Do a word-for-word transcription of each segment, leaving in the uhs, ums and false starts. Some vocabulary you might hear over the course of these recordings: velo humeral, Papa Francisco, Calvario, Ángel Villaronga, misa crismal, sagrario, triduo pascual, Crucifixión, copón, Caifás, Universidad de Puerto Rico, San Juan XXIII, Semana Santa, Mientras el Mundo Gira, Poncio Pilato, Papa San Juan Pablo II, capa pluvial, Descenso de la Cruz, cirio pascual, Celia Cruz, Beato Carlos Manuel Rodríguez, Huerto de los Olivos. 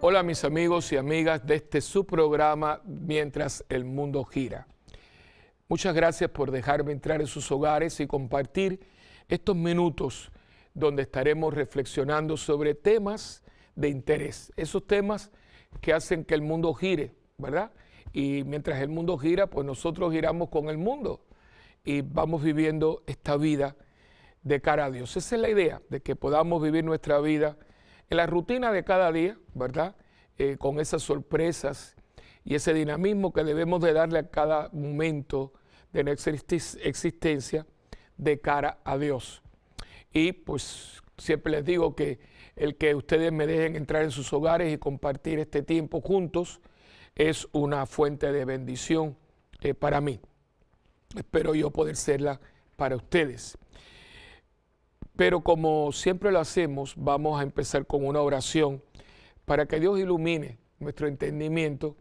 Hola mis amigos y amigas de este su programa Mientras el Mundo Gira. Muchas gracias por dejarme entrar en sus hogares y compartir estos minutos donde estaremos reflexionando sobre temas de interés, esos temas que hacen que el mundo gire, ¿verdad? Y mientras el mundo gira, pues nosotros giramos con el mundo y vamos viviendo esta vida de cara a Dios. Esa es la idea, de que podamos vivir nuestra vida en la rutina de cada día, ¿verdad? Eh, con esas sorpresas y ese dinamismo que debemos de darle a cada momento de nuestra existencia de cara a Dios. Y pues siempre les digo que el que ustedes me dejen entrar en sus hogares y compartir este tiempo juntos es una fuente de bendición eh, para mí. Espero yo poder serla para ustedes. Pero como siempre lo hacemos, vamos a empezar con una oración para que Dios ilumine nuestro entendimiento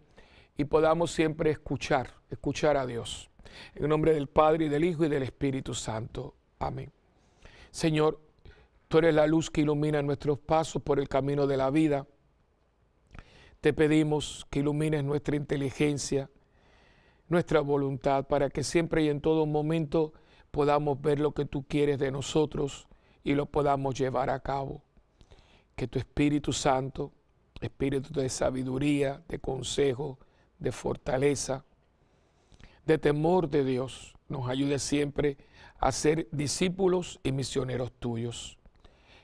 y podamos siempre escuchar, escuchar a Dios. En nombre del Padre, y del Hijo, y del Espíritu Santo. Amén. Señor, tú eres la luz que ilumina nuestros pasos por el camino de la vida. Te pedimos que ilumines nuestra inteligencia, nuestra voluntad, para que siempre y en todo momento podamos ver lo que tú quieres de nosotros y lo podamos llevar a cabo. Que tu Espíritu Santo, espíritu de sabiduría, de consejo, de fortaleza, de temor de Dios, nos ayude siempre a ser discípulos y misioneros tuyos.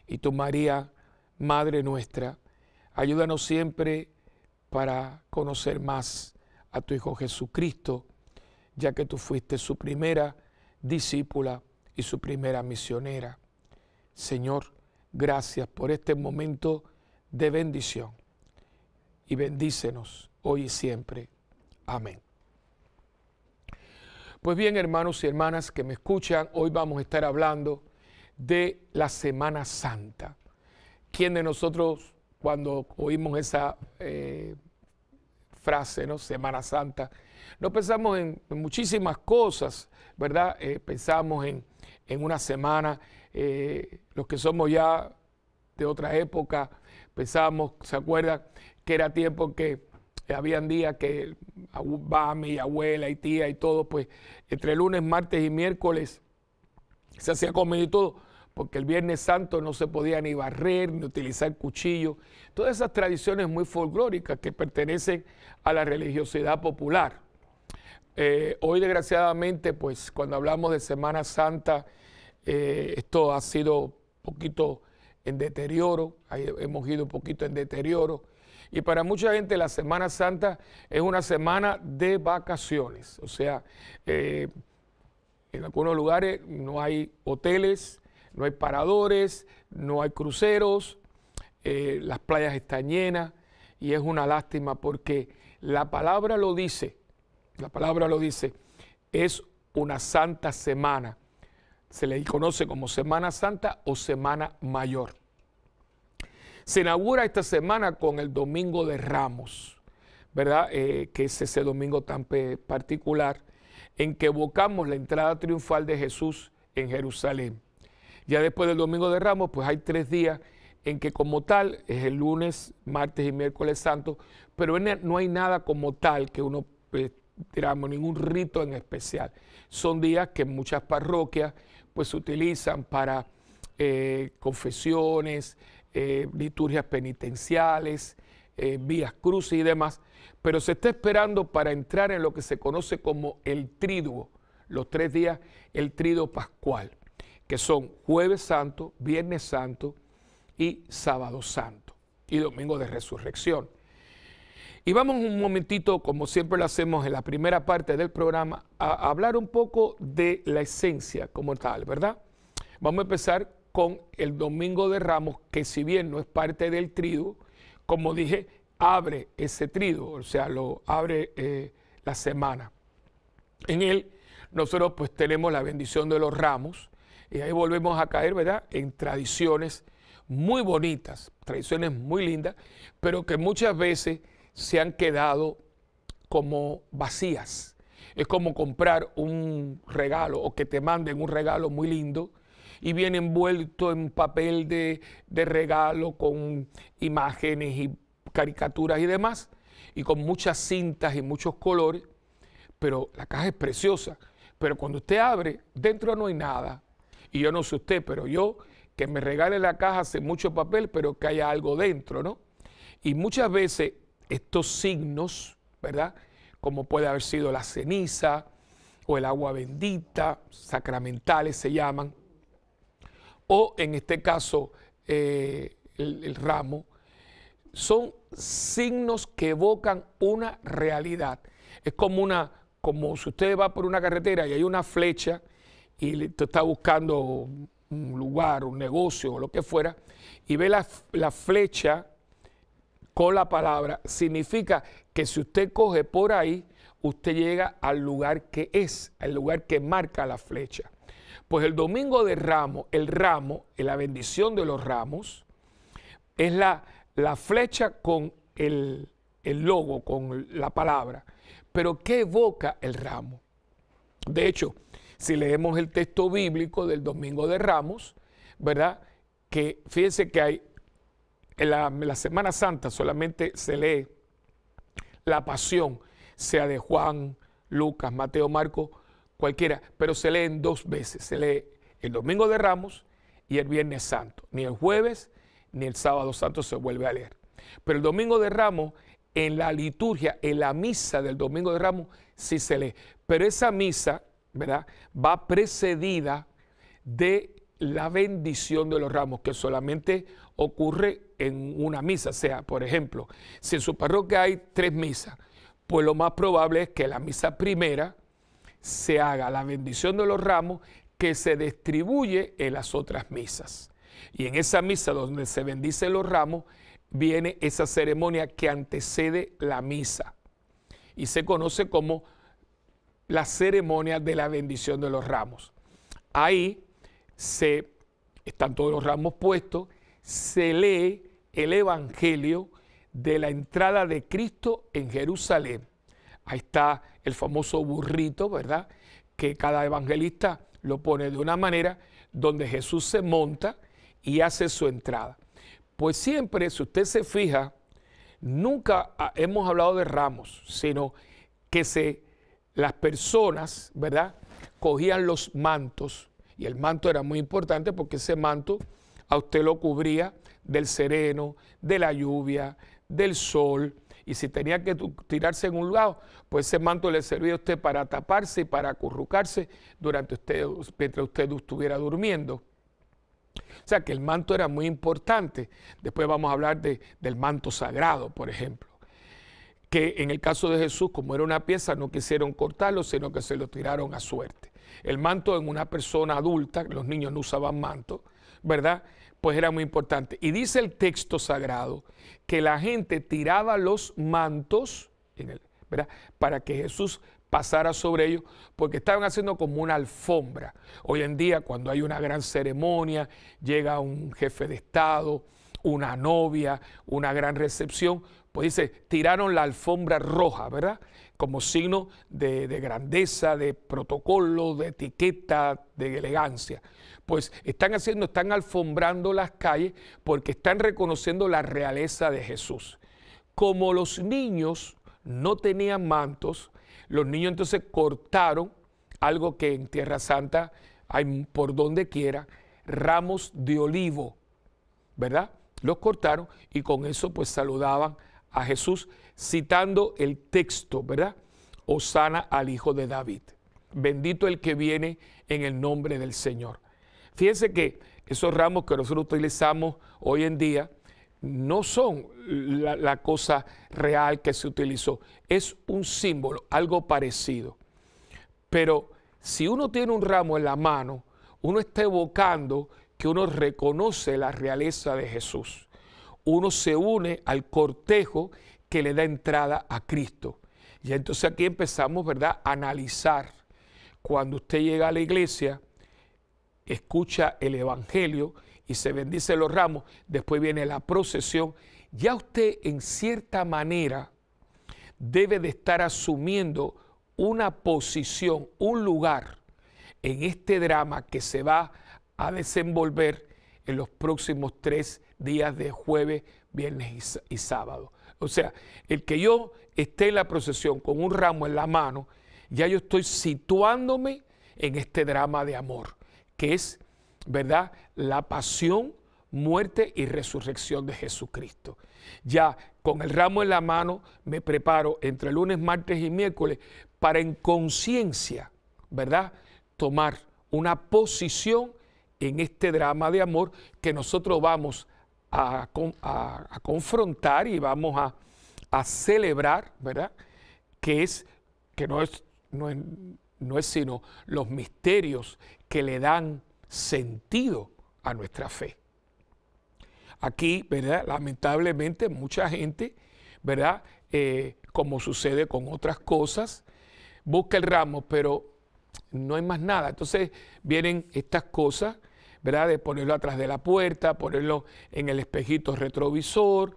Y tu María, Madre nuestra, ayúdanos siempre para conocer más a tu Hijo Jesucristo, ya que tú fuiste su primera discípula y su primera misionera. Señor, gracias por este momento de bendición y bendícenos hoy y siempre. Amén. Pues bien, hermanos y hermanas que me escuchan, hoy vamos a estar hablando de la Semana Santa. ¿Quién de nosotros, cuando oímos esa eh, frase, ¿no? Semana Santa, no pensamos en, en muchísimas cosas, ¿verdad? Eh, pensamos en, en una semana, eh, los que somos ya de otra época, pensamos, ¿se acuerdan? Que era tiempo que habían días que mami y abuela y tía y todo, pues entre lunes, martes y miércoles se hacía comida y todo, porque el Viernes Santo no se podía ni barrer, ni utilizar cuchillo. Todas esas tradiciones muy folclóricas que pertenecen a la religiosidad popular. Eh, hoy, desgraciadamente, pues cuando hablamos de Semana Santa, eh, esto ha sido un poquito en deterioro, ahí hemos ido un poquito en deterioro. Y para mucha gente la Semana Santa es una semana de vacaciones. O sea, eh, en algunos lugares no hay hoteles, no hay paradores, no hay cruceros, eh, las playas están llenas y es una lástima porque la palabra lo dice, la palabra lo dice, es una santa semana. Se le conoce como Semana Santa o Semana Mayor. Se inaugura esta semana con el Domingo de Ramos, ¿verdad? Eh, que es ese domingo tan particular en que evocamos la entrada triunfal de Jesús en Jerusalén. Ya después del Domingo de Ramos, pues hay tres días en que como tal es el lunes, martes y miércoles santo, pero no hay nada como tal que uno, eh, digamos, ningún rito en especial. Son días que muchas parroquias pues se utilizan para eh, confesiones, Eh, liturgias penitenciales, eh, vías crucis y demás, pero se está esperando para entrar en lo que se conoce como el triduo, los tres días, el triduo pascual, que son Jueves Santo, Viernes Santo y Sábado Santo y Domingo de Resurrección. Y vamos un momentito, como siempre lo hacemos en la primera parte del programa, a hablar un poco de la esencia como tal, ¿verdad? Vamos a empezar con el Domingo de Ramos, que si bien no es parte del triduo, como dije, abre ese triduo, o sea, lo abre eh, la semana. En él nosotros pues tenemos la bendición de los ramos, y ahí volvemos a caer, ¿verdad?, en tradiciones muy bonitas, tradiciones muy lindas, pero que muchas veces se han quedado como vacías. Es como comprar un regalo o que te manden un regalo muy lindo, y viene envuelto en papel de, de regalo con imágenes y caricaturas y demás, y con muchas cintas y muchos colores, pero la caja es preciosa. Pero cuando usted abre, dentro no hay nada. Y yo no sé usted, pero yo, que me regale la caja sin mucho papel, pero que haya algo dentro, ¿no? Y muchas veces estos signos, ¿verdad? Como puede haber sido la ceniza o el agua bendita, sacramentales se llaman, o en este caso eh, el, el ramo, son signos que evocan una realidad. Es como una, como si usted va por una carretera y hay una flecha y usted está buscando un lugar, un negocio o lo que fuera, y ve la, la flecha con la palabra, significa que si usted coge por ahí, usted llega al lugar que es, al lugar que marca la flecha. Pues el domingo de ramo, el ramo, la bendición de los ramos, es la, la flecha con el, el logo, con la palabra. Pero ¿qué evoca el ramo? De hecho, si leemos el texto bíblico del domingo de Ramos, ¿verdad? Que fíjense que hay, en la, en la Semana Santa solamente se lee la pasión, sea de Juan, Lucas, Mateo, Marco, cualquiera, pero se leen dos veces, se lee el domingo de Ramos y el Viernes Santo, ni el jueves ni el sábado santo se vuelve a leer. Pero el domingo de Ramos, en la liturgia, en la misa del domingo de Ramos, sí se lee, pero esa misa, ¿verdad?, va precedida de la bendición de los ramos, que solamente ocurre en una misa. O sea, por ejemplo, si en su parroquia hay tres misas, pues lo más probable es que la misa primera se haga la bendición de los ramos, que se distribuye en las otras misas. Y en esa misa donde se bendicen los ramos, viene esa ceremonia que antecede la misa y se conoce como la ceremonia de la bendición de los ramos. Ahí se, están todos los ramos puestos, se lee el evangelio de la entrada de Cristo en Jerusalén. Ahí está el famoso burrito, ¿verdad?, que cada evangelista lo pone de una manera, donde Jesús se monta y hace su entrada. Pues siempre, si usted se fija, nunca hemos hablado de ramos, sino que se, las personas, ¿verdad?, cogían los mantos, y el manto era muy importante porque ese manto a usted lo cubría del sereno, de la lluvia, del sol, y si tenía que tirarse en un lado, pues ese manto le servía a usted para taparse y para acurrucarse durante usted, mientras usted estuviera durmiendo. O sea que el manto era muy importante. Después vamos a hablar de, del manto sagrado, por ejemplo, que en el caso de Jesús, como era una pieza, no quisieron cortarlo, sino que se lo tiraron a suerte. El manto en una persona adulta, los niños no usaban manto, ¿verdad?, pues era muy importante. Y dice el texto sagrado que la gente tiraba los mantos, ¿verdad?, para que Jesús pasara sobre ellos, porque estaban haciendo como una alfombra. Hoy en día, cuando hay una gran ceremonia, llega un jefe de Estado, una novia, una gran recepción, pues dice, tiraron la alfombra roja, ¿verdad?, como signo de, de grandeza, de protocolo, de etiqueta, de elegancia. Pues están haciendo, están alfombrando las calles porque están reconociendo la realeza de Jesús. Como los niños no tenían mantos, los niños entonces cortaron, algo que en Tierra Santa hay por donde quiera, ramos de olivo, ¿verdad? Los cortaron y con eso pues saludaban a Jesús citando el texto, ¿verdad? Hosana al Hijo de David, bendito el que viene en el nombre del Señor. Fíjense que esos ramos que nosotros utilizamos hoy en día no son la, la cosa real que se utilizó, es un símbolo, algo parecido. Pero si uno tiene un ramo en la mano, uno está evocando que uno reconoce la realeza de Jesús. Uno se une al cortejo que le da entrada a Cristo. Y entonces aquí empezamos, ¿verdad?, a analizar. Cuando usted llega a la iglesia, escucha el evangelio, y se bendice los ramos, después viene la procesión, ya usted en cierta manera debe de estar asumiendo una posición, un lugar en este drama que se va a desenvolver en los próximos tres días de jueves, viernes y sábado. O sea, el que yo esté en la procesión con un ramo en la mano, ya yo estoy situándome en este drama de amor, que es, ¿verdad?, la pasión, muerte y resurrección de Jesucristo. Ya con el ramo en la mano me preparo entre lunes, martes y miércoles para en conciencia, ¿verdad?, tomar una posición en este drama de amor que nosotros vamos a, a, a confrontar y vamos a, a celebrar, ¿verdad?, que, es, que no, es, no, es, no es sino los misterios que le dan sentido a nuestra fe. Aquí, ¿verdad?, lamentablemente mucha gente, ¿verdad?, eh, como sucede con otras cosas, busca el ramo, pero no hay más nada. Entonces vienen estas cosas, ¿verdad?, de ponerlo atrás de la puerta, ponerlo en el espejito retrovisor,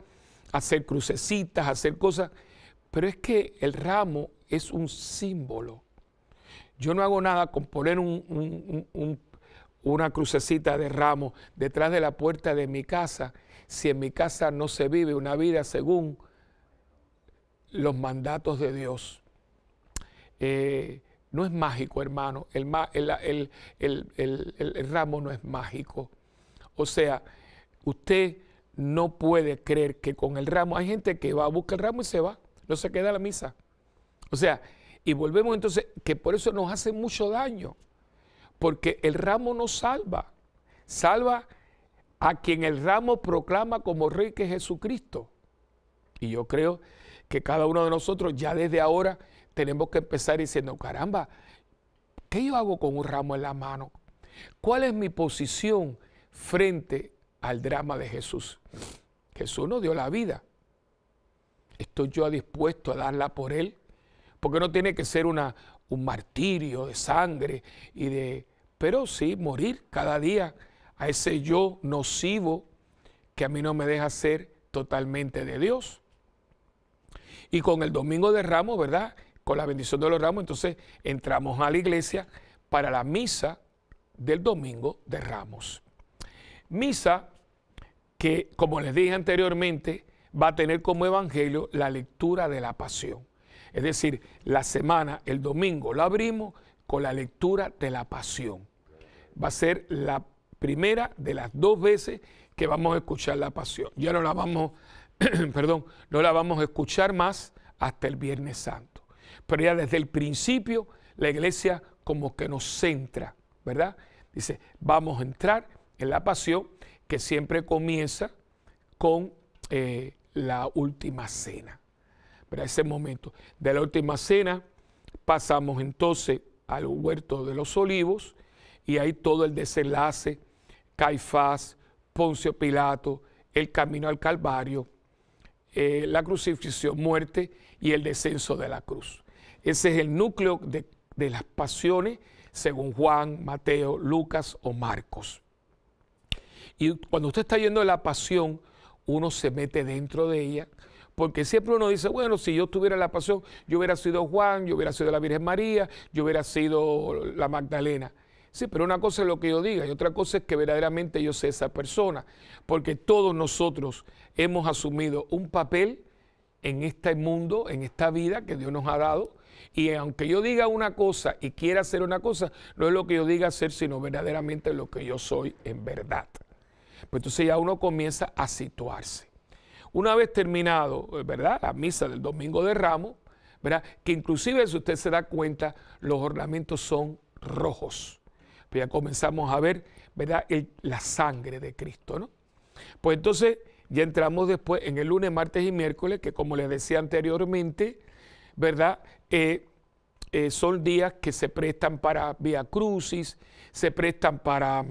hacer crucecitas, hacer cosas. Pero es que el ramo es un símbolo. Yo no hago nada con poner un, un, un, un una crucecita de ramo detrás de la puerta de mi casa, si en mi casa no se vive una vida según los mandatos de Dios. Eh, no es mágico, hermano, el, el, el, el, el, el, el ramo no es mágico. O sea, usted no puede creer que con el ramo, hay gente que va, busca el ramo y se va, no se queda a la misa. O sea, y volvemos entonces, que por eso nos hace mucho daño. Porque el ramo no salva, salva a quien el ramo proclama como rey, que es Jesucristo. Y yo creo que cada uno de nosotros ya desde ahora tenemos que empezar diciendo, caramba, ¿qué yo hago con un ramo en la mano? ¿Cuál es mi posición frente al drama de Jesús? Jesús nos dio la vida. ¿Estoy yo dispuesto a darla por él? Porque no tiene que ser una... un martirio de sangre y de, pero sí, morir cada día a ese yo nocivo que a mí no me deja ser totalmente de Dios. Y con el domingo de Ramos, ¿verdad?, con la bendición de los Ramos, entonces entramos a la iglesia para la misa del domingo de Ramos. Misa que, como les dije anteriormente, va a tener como evangelio la lectura de la pasión. Es decir, la semana, el domingo, la abrimos con la lectura de la pasión. Va a ser la primera de las dos veces que vamos a escuchar la pasión. Ya no la vamos, perdón, no la vamos a escuchar más hasta el Viernes Santo. Pero ya desde el principio la iglesia como que nos centra, ¿verdad? Dice, vamos a entrar en la pasión, que siempre comienza con eh, la última cena. Pero ese momento de la última cena pasamos entonces al Huerto de los Olivos y ahí todo el desenlace, Caifás, Poncio Pilato, el camino al Calvario, eh, la crucifixión, muerte y el descenso de la cruz. Ese es el núcleo de, de las pasiones según Juan, Mateo, Lucas o Marcos. Y cuando usted está yendo a la pasión, uno se mete dentro de ella. Porque siempre uno dice, bueno, si yo tuviera la pasión, yo hubiera sido Juan, yo hubiera sido la Virgen María, yo hubiera sido la Magdalena. Sí, pero una cosa es lo que yo diga y otra cosa es que verdaderamente yo sea esa persona. Porque todos nosotros hemos asumido un papel en este mundo, en esta vida que Dios nos ha dado. Y aunque yo diga una cosa y quiera hacer una cosa, no es lo que yo diga hacer, sino verdaderamente lo que yo soy en verdad. Pues entonces ya uno comienza a situarse. Una vez terminado, ¿verdad?, la misa del domingo de Ramos, ¿verdad?, que inclusive si usted se da cuenta, los ornamentos son rojos. Pues ya comenzamos a ver, ¿verdad?, El, la sangre de Cristo, ¿no? Pues entonces ya entramos después en el lunes, martes y miércoles, que como les decía anteriormente, ¿verdad?, Eh, eh, son días que se prestan para vía crucis, se prestan para...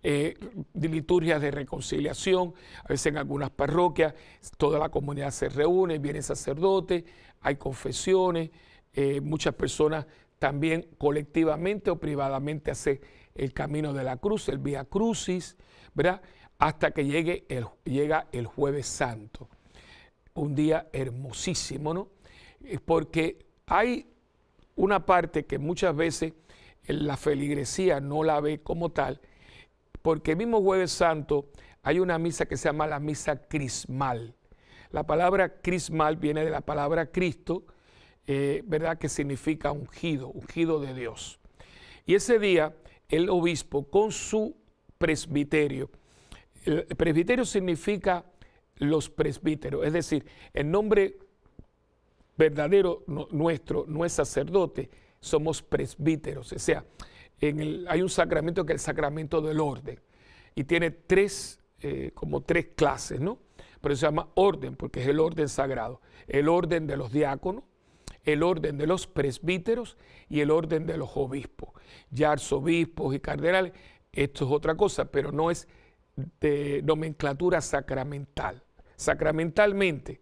Eh, liturgias de reconciliación, a veces en algunas parroquias toda la comunidad se reúne, viene sacerdote, hay confesiones, eh, muchas personas también colectivamente o privadamente hacen el camino de la cruz, el vía crucis, ¿verdad?, hasta que llegue el, llega el Jueves Santo, un día hermosísimo, ¿no? Porque hay una parte que muchas veces la feligresía no la ve como tal, porque el mismo Jueves Santo hay una misa que se llama la misa crismal. La palabra crismal viene de la palabra Cristo, eh, ¿verdad?, que significa ungido, ungido de Dios. Y ese día el obispo con su presbiterio, el presbiterio significa los presbíteros, es decir, el nombre verdadero no, nuestro no es sacerdote, somos presbíteros, o sea, en el, hay un sacramento que es el sacramento del orden y tiene tres, eh, como tres clases, ¿no? Pero se llama orden porque es el orden sagrado, el orden de los diáconos, el orden de los presbíteros y el orden de los obispos, ya arzobispos y cardenales. Esto es otra cosa, pero no es de nomenclatura sacramental. Sacramentalmente,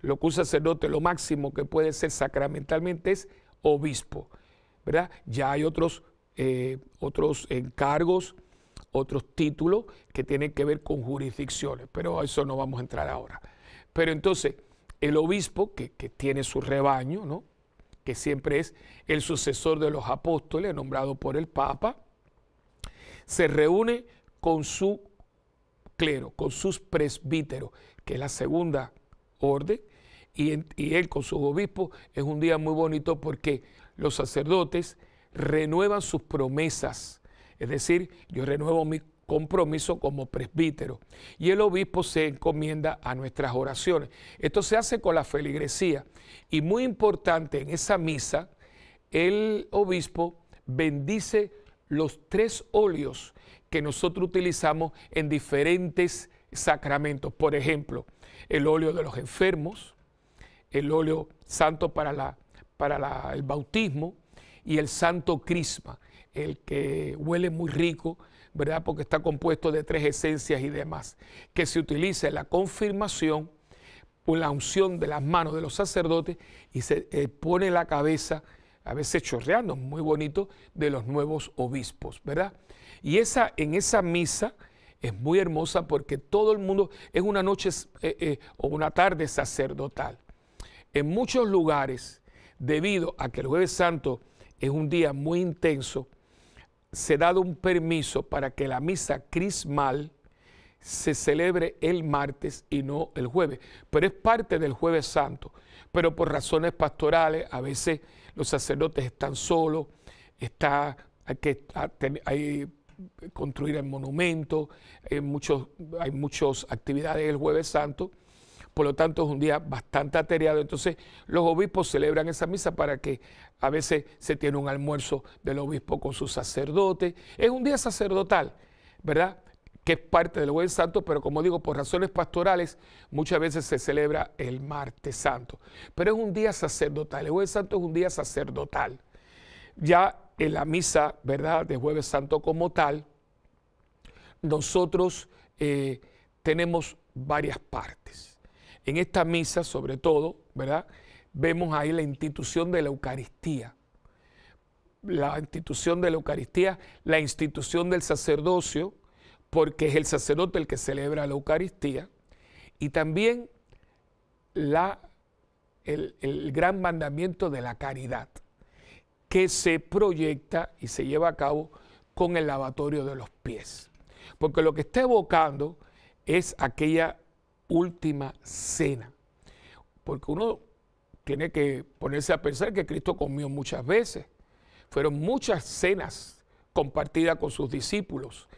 lo que un sacerdote, lo máximo que puede ser sacramentalmente es obispo, ¿verdad? Ya hay otros, eh, otros encargos, otros títulos que tienen que ver con jurisdicciones, pero a eso no vamos a entrar ahora. Pero entonces, el obispo que, que tiene su rebaño, ¿no?, que siempre es el sucesor de los apóstoles, nombrado por el Papa, se reúne con su clero, con sus presbíteros, que es la segunda orden, y, en, y él con sus obispos. Es un día muy bonito porque los sacerdotes renuevan sus promesas, es decir, yo renuevo mi compromiso como presbítero, y el obispo se encomienda a nuestras oraciones. Esto se hace con la feligresía, y muy importante, en esa misa, el obispo bendice los tres óleos que nosotros utilizamos en diferentes sacramentos. Por ejemplo, el óleo de los enfermos, el óleo santo para, la, para la, el bautismo y el santo crisma, el que huele muy rico, ¿verdad?, porque está compuesto de tres esencias y demás, que se utiliza en la confirmación, por la unción de las manos de los sacerdotes, y se eh, pone en la cabeza, a veces chorreando, muy bonito, de los nuevos obispos, ¿verdad? Y esa, en esa misa es muy hermosa porque todo el mundo, es una noche eh, eh, o una tarde sacerdotal. En muchos lugares, debido a que el Jueves Santo es un día muy intenso, se ha dado un permiso para que la misa crismal se celebre el martes y no el jueves, pero es parte del Jueves Santo. Pero por razones pastorales, a veces los sacerdotes están solos, está, hay que hay, construir el monumento, hay, muchos, hay muchas actividades el Jueves Santo, por lo tanto es un día bastante atareado. Entonces los obispos celebran esa misa para que a veces se tiene un almuerzo del obispo con sus sacerdotes. Es un día sacerdotal, ¿verdad?, que es parte del Jueves Santo, pero como digo, por razones pastorales, muchas veces se celebra el martes santo. Pero es un día sacerdotal, el Jueves Santo es un día sacerdotal. Ya en la misa, ¿verdad?, de Jueves Santo como tal, nosotros eh, tenemos varias partes. En esta misa, sobre todo, ¿verdad?, vemos ahí la institución de la Eucaristía. La institución de la Eucaristía, la institución del sacerdocio, porque es el sacerdote el que celebra la Eucaristía, y también la, el, el gran mandamiento de la caridad, que se proyecta y se lleva a cabo con el lavatorio de los pies. Porque lo que está evocando es aquella última cena. Porque uno tiene que ponerse a pensar que Cristo comió muchas veces. Fueron muchas cenas compartidas con sus discípulos.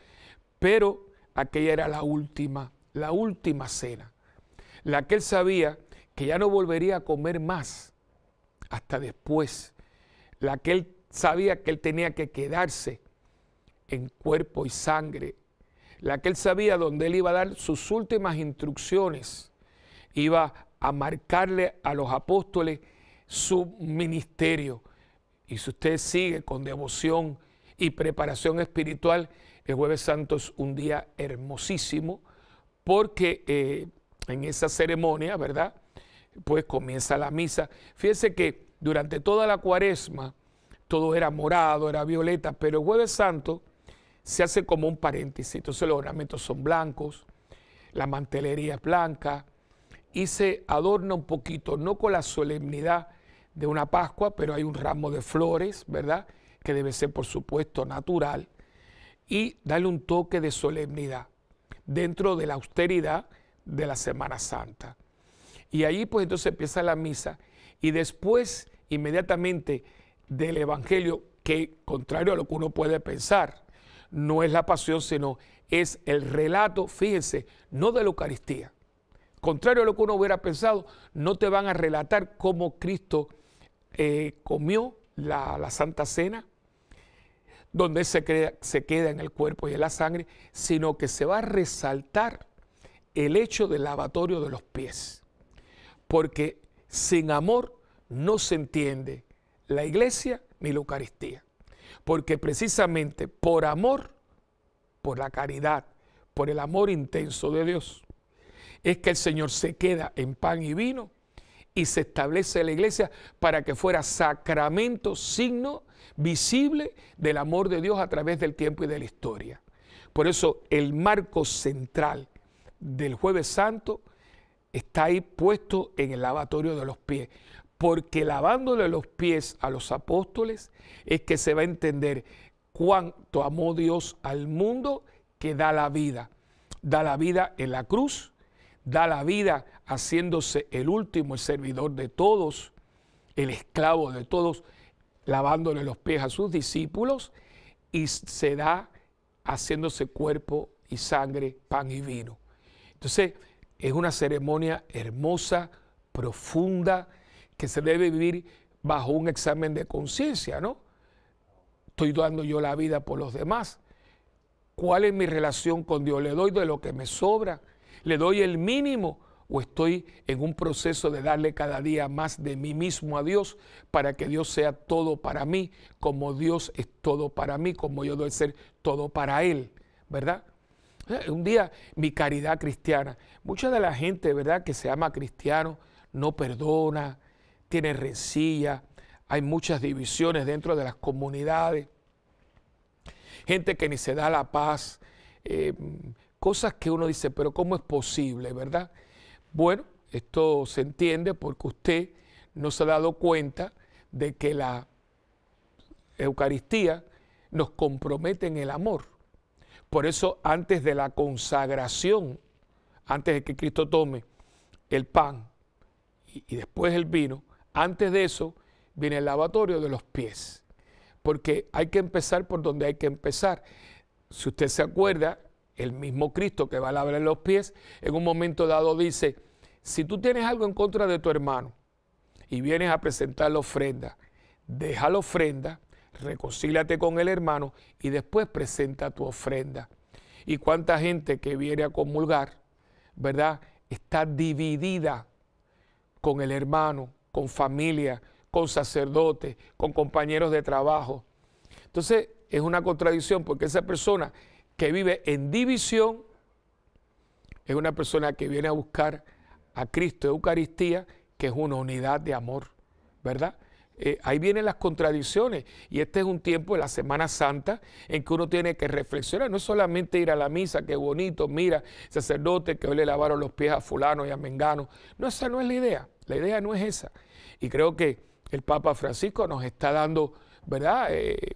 Pero aquella era la última, la última cena, la que él sabía que ya no volvería a comer más hasta después, la que él sabía que él tenía que quedarse en cuerpo y sangre, la que él sabía donde él iba a dar sus últimas instrucciones, iba a marcarle a los apóstoles su ministerio. Y si usted sigue con devoción y preparación espiritual, el Jueves Santo es un día hermosísimo porque eh, en esa ceremonia, ¿verdad?, pues comienza la misa. Fíjense que durante toda la Cuaresma todo era morado, era violeta, pero el Jueves Santo se hace como un paréntesis. Entonces los ornamentos son blancos, la mantelería es blanca y se adorna un poquito, no con la solemnidad de una Pascua, pero hay un ramo de flores, ¿verdad?, que debe ser, por supuesto, natural, y darle un toque de solemnidad dentro de la austeridad de la Semana Santa. Y ahí pues entonces empieza la misa y después inmediatamente del evangelio, que contrario a lo que uno puede pensar, no es la pasión, sino es el relato, fíjense, no de la Eucaristía. Contrario a lo que uno hubiera pensado, no te van a relatar cómo Cristo eh, comió la, la Santa Cena, donde se, crea, se queda en el cuerpo y en la sangre, sino que se va a resaltar el hecho del lavatorio de los pies. Porque sin amor no se entiende la iglesia ni la Eucaristía. Porque precisamente por amor, por la caridad, por el amor intenso de Dios, es que el Señor se queda en pan y vino y se establece la iglesia para que fuera sacramento, signo visible del amor de Dios a través del tiempo y de la historia. Por eso el marco central del Jueves Santo está ahí puesto en el lavatorio de los pies, porque lavándole los pies a los apóstoles es que se va a entender cuánto amó Dios al mundo, que da la vida. Da la vida en la cruz, da la vida haciéndose el último, el servidor de todos, el esclavo de todos, lavándole los pies a sus discípulos, y se da haciéndose cuerpo y sangre, pan y vino. Entonces, es una ceremonia hermosa, profunda, que se debe vivir bajo un examen de conciencia, ¿no? Estoy dando yo la vida por los demás. ¿Cuál es mi relación con Dios? ¿Le doy de lo que me sobra? ¿Le doy el mínimo? ¿O estoy en un proceso de darle cada día más de mí mismo a Dios para que Dios sea todo para mí, como Dios es todo para mí, como yo debo ser todo para Él, ¿verdad? Un día, mi caridad cristiana. Mucha de la gente, ¿verdad?, que se ama cristiano, no perdona, tiene rencilla, hay muchas divisiones dentro de las comunidades, gente que ni se da la paz, eh, cosas que uno dice, pero ¿cómo es posible, verdad? Bueno, esto se entiende porque usted no se ha dado cuenta de que la Eucaristía nos compromete en el amor. Por eso, antes de la consagración, antes de que Cristo tome el pan y, y después el vino, antes de eso viene el lavatorio de los pies, porque hay que empezar por donde hay que empezar. Si usted se acuerda, el mismo Cristo que va a lavar los pies, en un momento dado dice, si tú tienes algo en contra de tu hermano y vienes a presentar la ofrenda, deja la ofrenda, reconcíliate con el hermano y después presenta tu ofrenda. Y cuánta gente que viene a comulgar, ¿verdad?, está dividida con el hermano, con familia, con sacerdotes, con compañeros de trabajo. Entonces es una contradicción, porque esa persona que vive en división es una persona que viene a buscar a Cristo Eucaristía, que es una unidad de amor, ¿verdad? Eh, ahí vienen las contradicciones, y este es un tiempo de la Semana Santa en que uno tiene que reflexionar, no es solamente ir a la misa, qué bonito, mira, sacerdote que hoy le lavaron los pies a fulano y a mengano. No, esa no es la idea, la idea no es esa. Y creo que el Papa Francisco nos está dando, ¿verdad?, eh,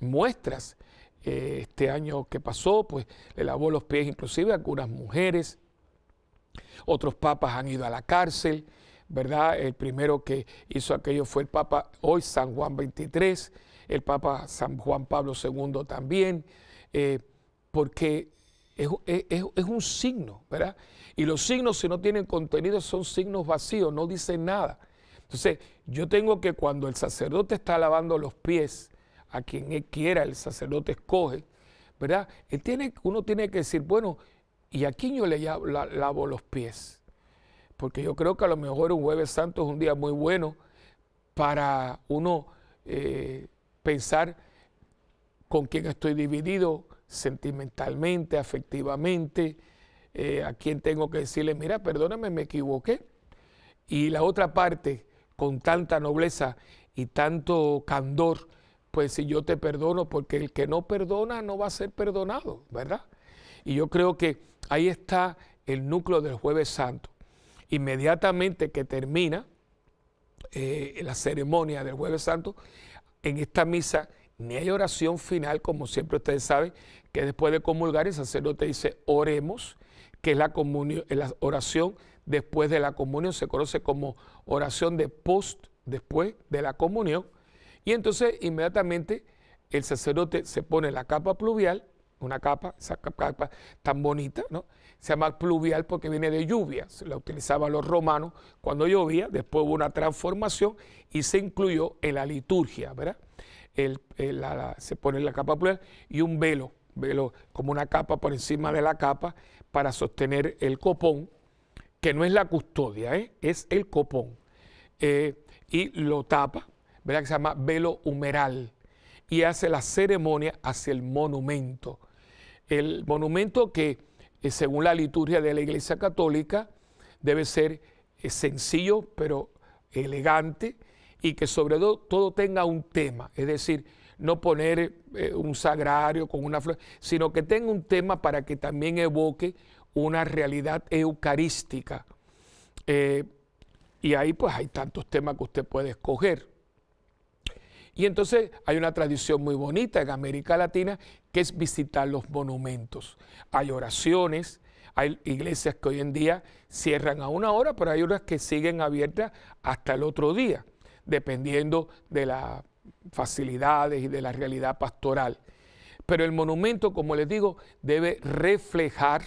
muestras. Este año que pasó, pues le lavó los pies inclusive a algunas mujeres. Otros papas han ido a la cárcel, ¿verdad? El primero que hizo aquello fue el Papa hoy, San Juan veintitrés, el Papa San Juan Pablo segundo también, eh, porque es, es, es un signo, ¿verdad? Y los signos, si no tienen contenido, son signos vacíos, no dicen nada. Entonces, yo tengo que, cuando el sacerdote está lavando los pies a quien él quiera, el sacerdote escoge, ¿verdad?, Él tiene, uno tiene que decir, bueno, ¿y a quién yo le lavo, la, lavo los pies? Porque yo creo que a lo mejor un Jueves Santo es un día muy bueno para uno eh, pensar con quién estoy dividido sentimentalmente, afectivamente, eh, a quién tengo que decirle, mira, perdóname, me equivoqué. Y la otra parte, con tanta nobleza y tanto candor, pues si yo te perdono, porque el que no perdona no va a ser perdonado, ¿verdad? Y yo creo que ahí está el núcleo del Jueves Santo. Inmediatamente que termina eh, la ceremonia del Jueves Santo, en esta misa ni hay oración final, como siempre ustedes saben, que después de comulgar el sacerdote dice, oremos, que es la, la oración después de la comunión, se conoce como oración de post, después de la comunión, y entonces inmediatamente el sacerdote se pone la capa pluvial, una capa, esa capa tan bonita, ¿no? Se llama pluvial porque viene de lluvia, se la utilizaban los romanos cuando llovía, después hubo una transformación y se incluyó en la liturgia, ¿verdad? El, el, la, la, se pone la capa pluvial y un velo, velo, como una capa por encima de la capa para sostener el copón, que no es la custodia, ¿eh? Es el copón, eh, y lo tapa, ¿verdad? Que se llama velo humeral, y hace la ceremonia hacia el monumento. El monumento que, eh, según la liturgia de la Iglesia Católica, debe ser eh, sencillo, pero elegante, y que sobre todo, todo tenga un tema, es decir, no poner eh, un sagrario con una flor, sino que tenga un tema para que también evoque una realidad eucarística. Eh, y ahí pues hay tantos temas que usted puede escoger. Y entonces hay una tradición muy bonita en América Latina que es visitar los monumentos. Hay oraciones, hay iglesias que hoy en día cierran a una hora, pero hay unas que siguen abiertas hasta el otro día, dependiendo de las facilidades y de la realidad pastoral. Pero el monumento, como les digo, debe reflejar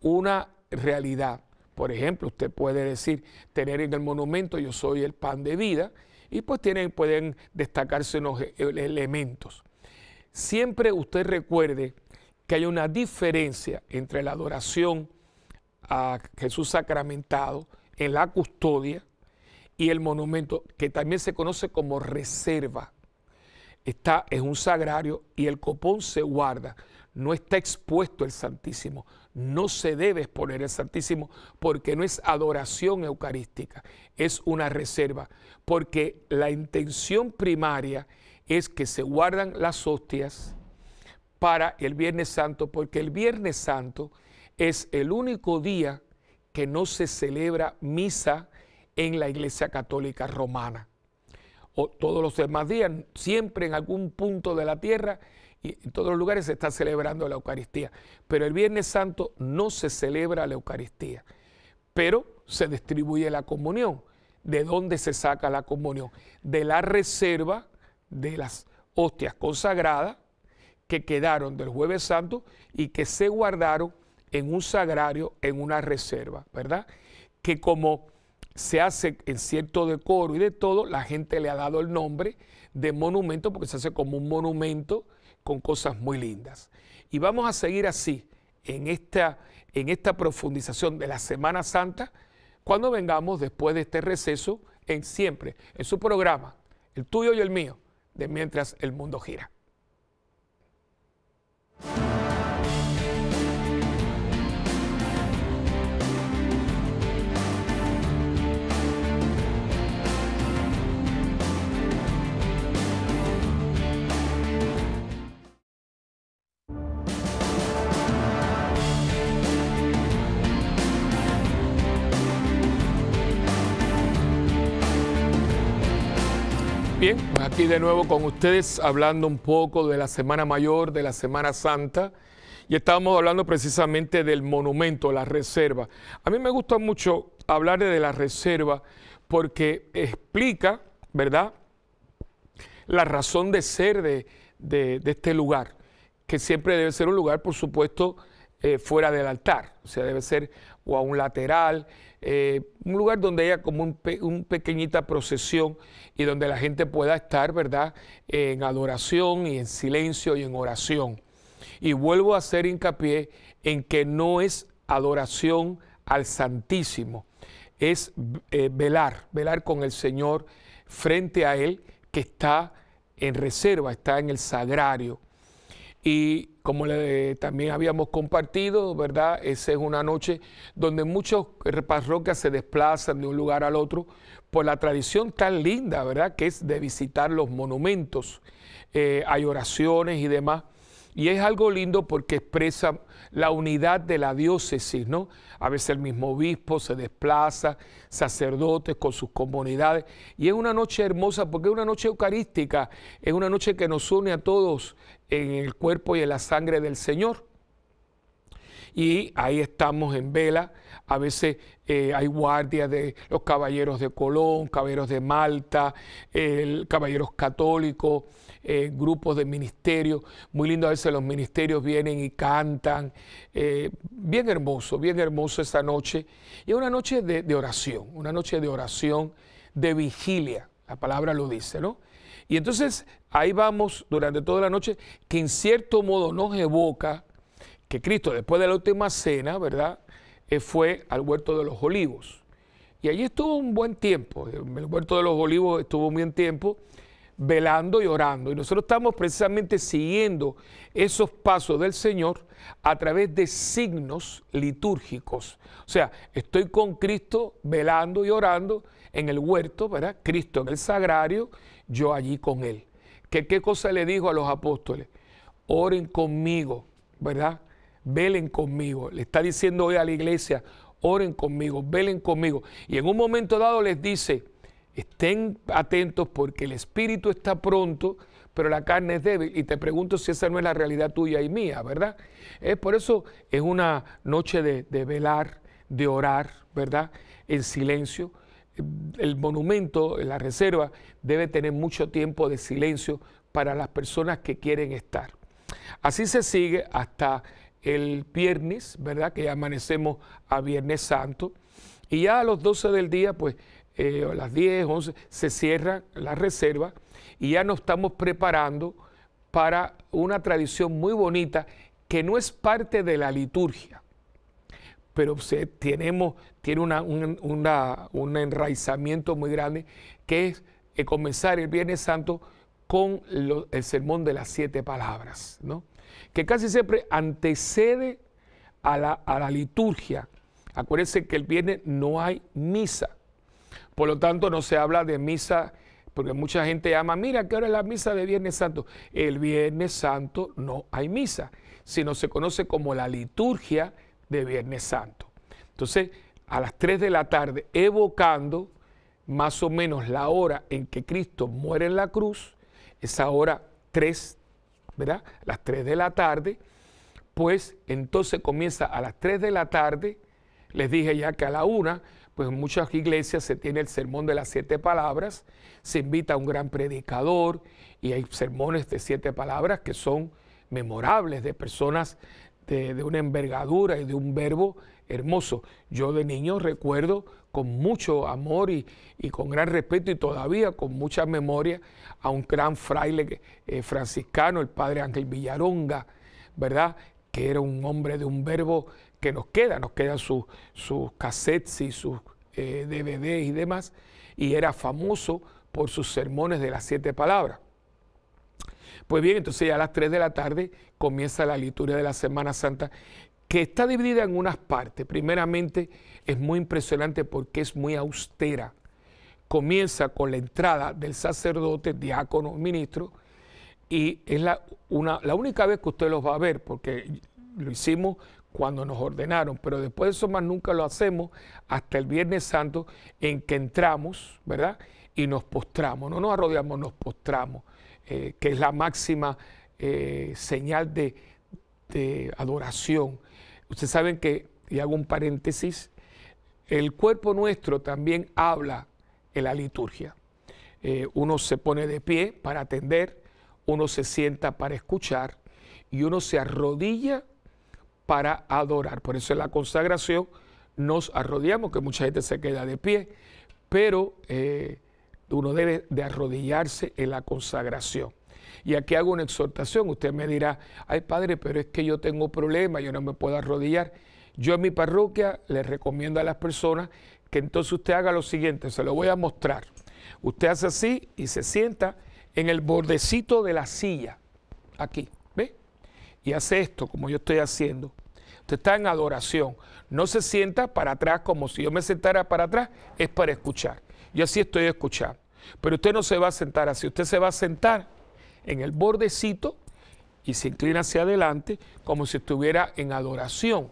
una realidad. Por ejemplo, usted puede decir, tener en el monumento yo soy el pan de vida, y pues tienen, pueden destacarse unos elementos. Siempre usted recuerde que hay una diferencia entre la adoración a Jesús sacramentado en la custodia y el monumento, que también se conoce como reserva. Está, es un sagrario y el copón se guarda. No está expuesto el Santísimo, no se debe exponer el Santísimo porque no es adoración eucarística, es una reserva, porque la intención primaria es que se guardan las hostias para el Viernes Santo, porque el Viernes Santo es el único día que no se celebra misa en la Iglesia Católica Romana. O todos los demás días, siempre en algún punto de la tierra, y en todos los lugares se está celebrando la Eucaristía, pero el Viernes Santo no se celebra la Eucaristía, pero se distribuye la comunión. ¿De dónde se saca la comunión? De la reserva de las hostias consagradas que quedaron del Jueves Santo y que se guardaron en un sagrario, en una reserva, ¿verdad? Que como se hace en cierto decoro y de todo, la gente le ha dado el nombre de monumento porque se hace como un monumento con cosas muy lindas. Y vamos a seguir así en esta, en esta profundización de la Semana Santa cuando vengamos después de este receso en siempre, en su programa, el tuyo y el mío, de Mientras el Mundo Gira. Bien, pues aquí de nuevo con ustedes hablando un poco de la Semana Mayor, de la Semana Santa, y estábamos hablando precisamente del monumento, la reserva. A mí me gusta mucho hablar de la reserva porque explica, ¿verdad?, la razón de ser de, de, de este lugar, que siempre debe ser un lugar, por supuesto, eh, fuera del altar, o sea, debe ser o a un lateral, eh, un lugar donde haya como un, pe un pequeñita procesión y donde la gente pueda estar, ¿verdad?, en adoración y en silencio y en oración. Y vuelvo a hacer hincapié en que no es adoración al Santísimo, es eh, velar, velar con el Señor frente a Él, que está en reserva, está en el sagrario. Y como le, también habíamos compartido, ¿verdad?, esa es una noche donde muchos parroquias se desplazan de un lugar al otro por la tradición tan linda, ¿verdad?, que es de visitar los monumentos. Eh, hay oraciones y demás. Y es algo lindo porque expresa la unidad de la diócesis, ¿no? A veces el mismo obispo se desplaza, sacerdotes con sus comunidades. Y es una noche hermosa porque es una noche eucarística, es una noche que nos une a todos en el cuerpo y en la sangre del Señor. y ahí estamos en vela. A veces eh, hay guardias de los caballeros de Colón, caballeros de Malta, eh, caballeros católicos, eh, grupos de ministerios. Muy lindo, a veces los ministerios vienen y cantan. Eh, bien hermoso, bien hermoso esa noche. Y es una noche de, de oración, una noche de oración, de vigilia. La palabra lo dice, ¿no? Y entonces ahí vamos durante toda la noche, que en cierto modo nos evoca que Cristo, después de la última cena, ¿verdad?, Eh, fue al Huerto de los Olivos. Y allí estuvo un buen tiempo, el Huerto de los Olivos estuvo un buen tiempo, velando y orando. Y nosotros estamos precisamente siguiendo esos pasos del Señor a través de signos litúrgicos. O sea, estoy con Cristo velando y orando en el huerto, ¿verdad? Cristo en el sagrario, yo allí con Él. ¿Qué, qué cosa le dijo a los apóstoles? Oren conmigo, ¿verdad? Velen conmigo. Le está diciendo hoy a la iglesia, oren conmigo, velen conmigo. Y en un momento dado les dice, estén atentos porque el espíritu está pronto, pero la carne es débil. Y te pregunto si esa no es la realidad tuya y mía, ¿verdad? Es por eso es una noche de, de velar, de orar, ¿verdad? En silencio. El monumento, la reserva, debe tener mucho tiempo de silencio para las personas que quieren estar. Así se sigue hasta el viernes, ¿verdad? Que amanecemos a Viernes Santo. Y ya a los doce del día, pues, Eh, a las diez, once, se cierra la reserva y ya nos estamos preparando para una tradición muy bonita que no es parte de la liturgia, pero se, tenemos, tiene una, un, una, un enraizamiento muy grande, que es eh, comenzar el Viernes Santo con lo, el sermón de las siete palabras, ¿no?, que casi siempre antecede a la, a la liturgia. Acuérdense que el viernes no hay misa. Por lo tanto, no se habla de misa, porque mucha gente llama, mira, ¿qué hora es la misa de Viernes Santo? El Viernes Santo no hay misa, sino se conoce como la liturgia de Viernes Santo. Entonces, a las tres de la tarde, evocando más o menos la hora en que Cristo muere en la cruz, esa hora tres, ¿verdad? Las tres de la tarde, pues entonces comienza a las tres de la tarde, les dije ya que a la una, pues en muchas iglesias se tiene el sermón de las siete palabras, se invita a un gran predicador y hay sermones de siete palabras que son memorables de personas de, de una envergadura y de un verbo hermoso. Yo de niño recuerdo con mucho amor y, y con gran respeto y todavía con mucha memoria a un gran fraile eh, franciscano, el padre Ángel Villaronga, ¿verdad?, que era un hombre de un verbo que nos queda, nos quedan sus, sus cassettes y sus eh, D V Ds y demás, y era famoso por sus sermones de las siete palabras. Pues bien, entonces ya a las tres de la tarde comienza la liturgia de la Semana Santa, que está dividida en unas partes. Primeramente, es muy impresionante porque es muy austera. Comienza con la entrada del sacerdote, diácono, ministro, y es la, una, la única vez que usted los va a ver, porque lo hicimos cuando nos ordenaron, pero después de eso más nunca lo hacemos hasta el Viernes Santo, en que entramos, ¿verdad?, y nos postramos, no nos arrodillamos, nos postramos, eh, que es la máxima eh, señal de, de adoración. Ustedes saben que, y hago un paréntesis, el cuerpo nuestro también habla en la liturgia. Eh, uno se pone de pie para atender, uno se sienta para escuchar y uno se arrodilla para adorar. Por eso en la consagración nos arrodillamos, que mucha gente se queda de pie, pero eh, uno debe de arrodillarse en la consagración. Y aquí hago una exhortación. Usted me dirá, ay padre, pero es que yo tengo problemas, yo no me puedo arrodillar. Yo en mi parroquia les recomiendo a las personas que entonces usted haga lo siguiente, se lo voy a mostrar. Usted hace así y se sienta en el bordecito de la silla, aquí, ¿ve? Y hace esto, como yo estoy haciendo. Usted está en adoración. No se sienta para atrás, como si yo me sentara para atrás, es para escuchar. Yo así estoy escuchando. Pero usted no se va a sentar así. Usted se va a sentar en el bordecito y se inclina hacia adelante como si estuviera en adoración.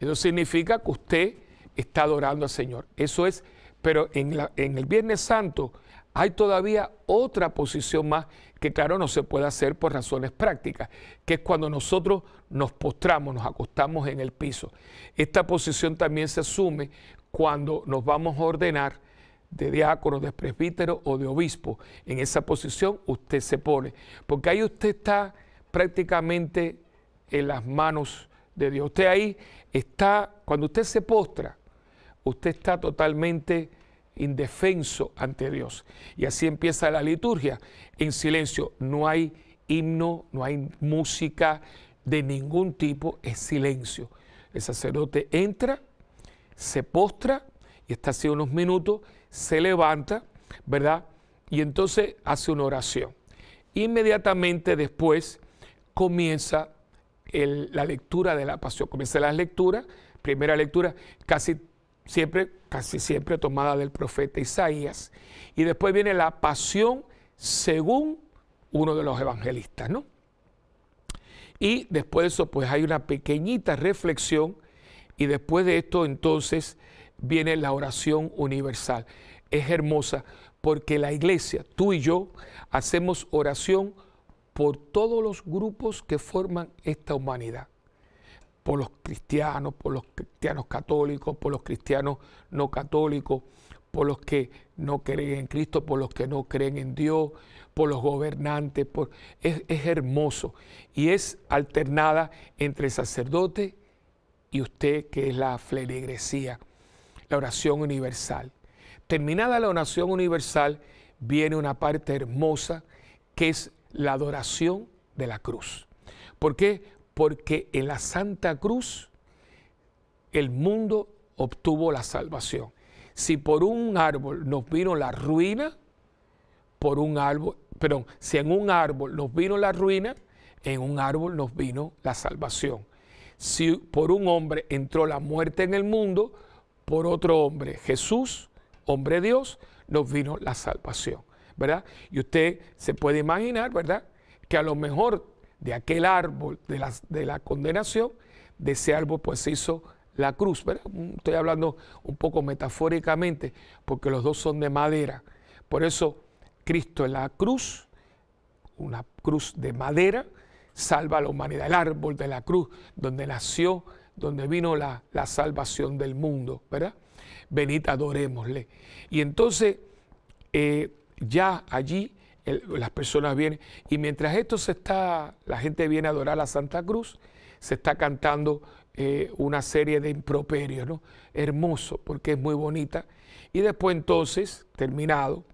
Eso significa que usted está adorando al Señor. Eso es, pero en, la, en el Viernes Santo Hay todavía otra posición más que, claro, no se puede hacer por razones prácticas, que es cuando nosotros nos postramos, nos acostamos en el piso. Esta posición también se asume cuando nos vamos a ordenar de diácono, de presbítero o de obispo. En esa posición usted se pone, porque ahí usted está prácticamente en las manos de Dios. Usted ahí está, cuando usted se postra, usted está totalmente indefenso ante Dios. Y así empieza la liturgia, en silencio. No hay himno, no hay música de ningún tipo, es silencio. El sacerdote entra, se postra, y está así unos minutos, se levanta, ¿verdad? Y entonces hace una oración. Inmediatamente después comienza el, la lectura de la pasión. Comienza las lecturas, primera lectura casi Siempre, casi siempre tomada del profeta Isaías. Y después viene la pasión según uno de los evangelistas, ¿no? Y después de eso, pues hay una pequeñita reflexión, y después de esto, entonces, viene la oración universal. Es hermosa porque la iglesia, tú y yo, hacemos oración por todos los grupos que forman esta humanidad. Por los cristianos, por los cristianos católicos, por los cristianos no católicos, por los que no creen en Cristo, por los que no creen en Dios, por los gobernantes. Por... Es, es hermoso, y es alternada entre sacerdote y usted, que es la feligresía, la oración universal. Terminada la oración universal, viene una parte hermosa, que es la adoración de la cruz. ¿Por qué? Porque en la Santa Cruz el mundo obtuvo la salvación. Si por un árbol nos vino la ruina, por un árbol, perdón, si en un árbol nos vino la ruina, en un árbol nos vino la salvación. Si por un hombre entró la muerte en el mundo, por otro hombre, Jesús, hombre Dios, nos vino la salvación, ¿verdad? Y usted se puede imaginar, ¿verdad?, que a lo mejor de aquel árbol de la, de la condenación, de ese árbol pues se hizo la cruz, ¿verdad? Estoy hablando un poco metafóricamente, porque los dos son de madera. Por eso Cristo en la cruz, una cruz de madera, salva a la humanidad. El árbol de la cruz, donde nació, donde vino la, la salvación del mundo, ¿verdad? Venid, adorémosle. Y entonces eh, ya allí las personas vienen, y mientras esto se está, la gente viene a adorar la Santa Cruz, se está cantando eh, una serie de improperios, ¿no? Hermoso, porque es muy bonita. Y después entonces, terminado,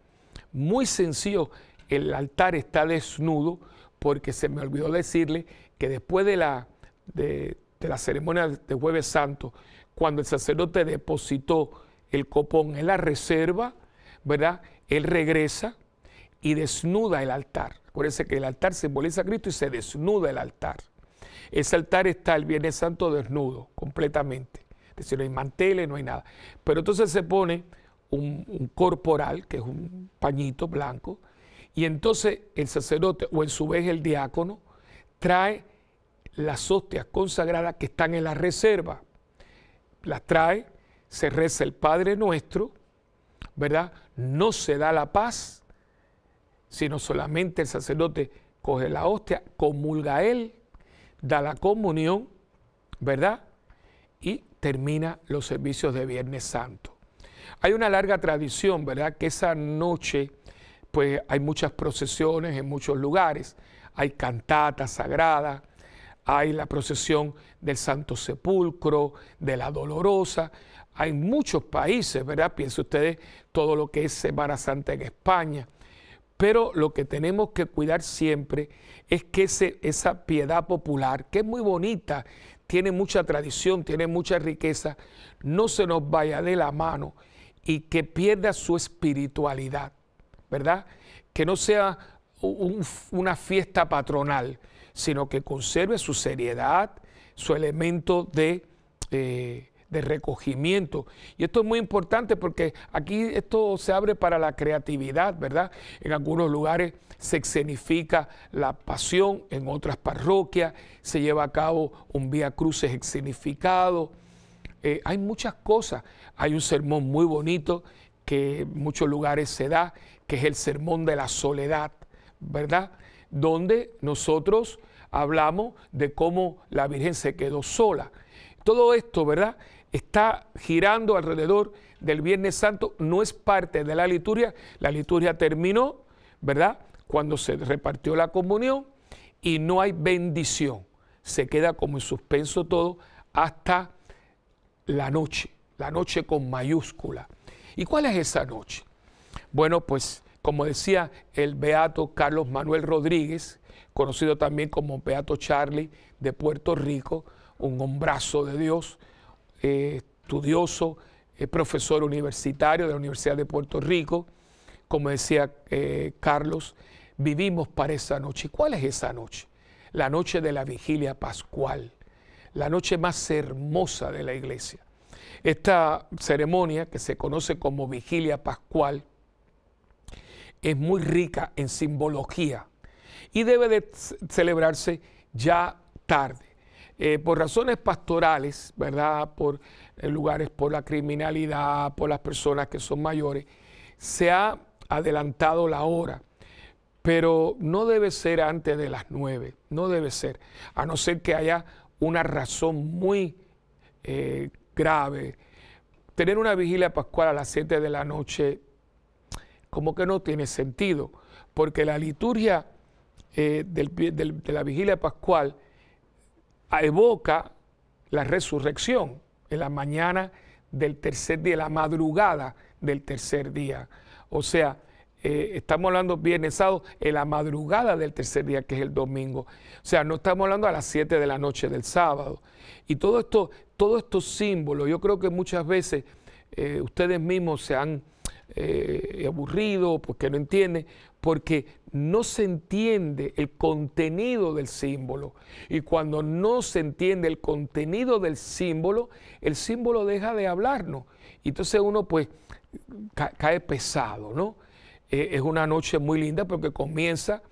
muy sencillo, el altar está desnudo, porque se me olvidó decirle que después de la, de, de la ceremonia de Jueves Santo, cuando el sacerdote depositó el copón en la reserva, ¿verdad?, él regresa y desnuda el altar. Acuérdense que el altar simboliza a Cristo, y se desnuda el altar. Ese altar está el Viernes Santo desnudo completamente. Es decir, no hay manteles, no hay nada. Pero entonces se pone un, un corporal, que es un pañito blanco, y entonces el sacerdote, o en su vez el diácono, trae las hostias consagradas que están en la reserva. Las trae, se reza el Padre Nuestro, ¿verdad? No se da la paz, sino solamente el sacerdote coge la hostia, comulga a él, da la comunión, ¿verdad?, y termina los servicios de Viernes Santo. Hay una larga tradición, ¿verdad?, que esa noche pues hay muchas procesiones en muchos lugares, hay cantatas sagradas, hay la procesión del Santo Sepulcro, de la Dolorosa. Hay muchos países, ¿verdad?, piensen ustedes todo lo que es Semana Santa en España. Pero lo que tenemos que cuidar siempre es que ese, esa piedad popular, que es muy bonita, tiene mucha tradición, tiene mucha riqueza, no se nos vaya de la mano y que pierda su espiritualidad, ¿verdad? Que no sea un, una fiesta patronal, sino que conserve su seriedad, su elemento de... Eh, de recogimiento. Y esto es muy importante, porque aquí esto se abre para la creatividad, ¿verdad? En algunos lugares se escenifica la pasión, en otras parroquias se lleva a cabo un vía cruces escenificado. Eh, hay muchas cosas. Hay un sermón muy bonito que en muchos lugares se da, que es el sermón de la soledad, ¿verdad? Donde nosotros hablamos de cómo la Virgen se quedó sola. Todo esto, ¿verdad?, está girando alrededor del Viernes Santo, no es parte de la liturgia. La liturgia terminó, ¿verdad?, cuando se repartió la comunión y no hay bendición. Se queda como en suspenso todo hasta la noche, la noche con mayúscula. ¿Y cuál es esa noche? Bueno, pues como decía el Beato Carlos Manuel Rodríguez, conocido también como Beato Charlie de Puerto Rico, un hombrazo de Dios, eh, estudioso, eh, profesor universitario de la Universidad de Puerto Rico, como decía eh, Carlos, vivimos para esa noche. ¿Cuál es esa noche? La noche de la vigilia pascual, la noche más hermosa de la iglesia. Esta ceremonia, que se conoce como vigilia pascual, es muy rica en simbología y debe de celebrarse ya tarde. Eh, por razones pastorales, ¿verdad?, por eh, lugares, por la criminalidad, por las personas que son mayores, se ha adelantado la hora, pero no debe ser antes de las nueve, no debe ser, a no ser que haya una razón muy eh, grave. Tener una vigilia pascual a las siete de la noche como que no tiene sentido, porque la liturgia eh, del, del, de la vigilia pascual evoca la resurrección en la mañana del tercer día, la madrugada del tercer día. O sea, eh, estamos hablando viernes, sábado, en la madrugada del tercer día, que es el domingo. O sea, no estamos hablando a las siete de la noche del sábado. Y todo esto, todos estos símbolos, yo creo que muchas veces eh, ustedes mismos se han eh, aburrido porque no entienden, porque no se entiende el contenido del símbolo. Y cuando no se entiende el contenido del símbolo, el símbolo deja de hablarnos. Y entonces uno pues cae pesado, ¿no? Eh, es una noche muy linda porque comienza